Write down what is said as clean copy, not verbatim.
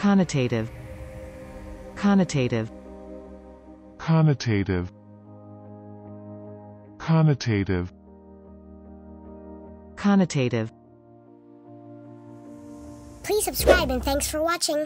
Connotative. Connotative. Connotative. Connotative. Connotative. Please subscribe and thanks for watching.